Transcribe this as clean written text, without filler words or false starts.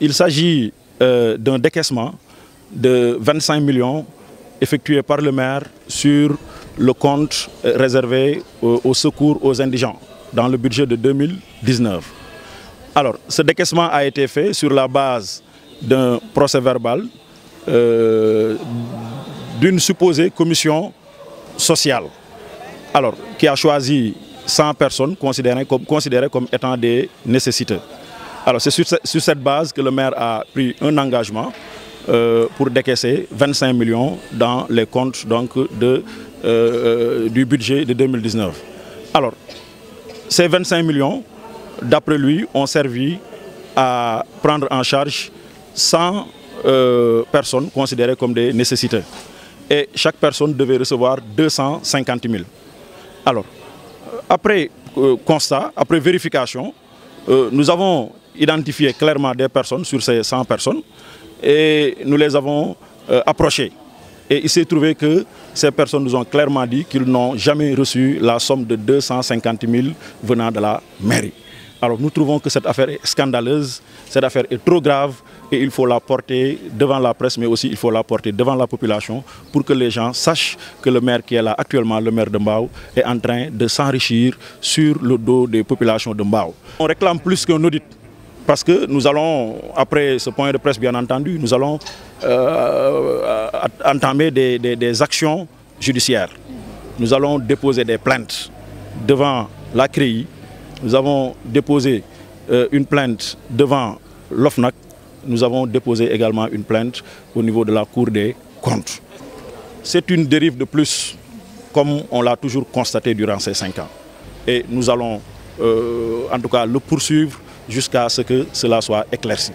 Il s'agit d'un décaissement de 25 millions effectué par le maire sur le compte réservé au secours aux indigents dans le budget de 2019. Alors, ce décaissement a été fait sur la base d'un procès verbal d'une supposée commission sociale, alors, qui a choisi 100 personnes considérées comme étant des nécessiteux. Alors, c'est sur cette base que le maire a pris un engagement pour décaisser 25 millions dans les comptes donc, du budget de 2019. Alors, ces 25 millions, d'après lui, ont servi à prendre en charge 100 personnes considérées comme des nécessiteux. Et chaque personne devait recevoir 250 000. Alors, après constat, après vérification, nous avons identifié clairement des personnes sur ces 100 personnes et nous les avons approchées. Et il s'est trouvé que ces personnes nous ont clairement dit qu'ils n'ont jamais reçu la somme de 250 000 venant de la mairie. Alors nous trouvons que cette affaire est scandaleuse, cette affaire est trop grave et il faut la porter devant la presse, mais aussi il faut la porter devant la population pour que les gens sachent que le maire qui est là actuellement, le maire de Mbao, est en train de s'enrichir sur le dos des populations de Mbao. On réclame plus qu'un audit parce que nous allons, après ce point de presse bien entendu, nous allons entamer des actions judiciaires. Nous allons déposer des plaintes devant la CRI. Nous avons déposé une plainte devant l'OFNAC. Nous avons déposé également une plainte au niveau de la Cour des comptes. C'est une dérive de plus, comme on l'a toujours constaté durant ces 5 ans. Et nous allons en tout cas le poursuivre jusqu'à ce que cela soit éclairci.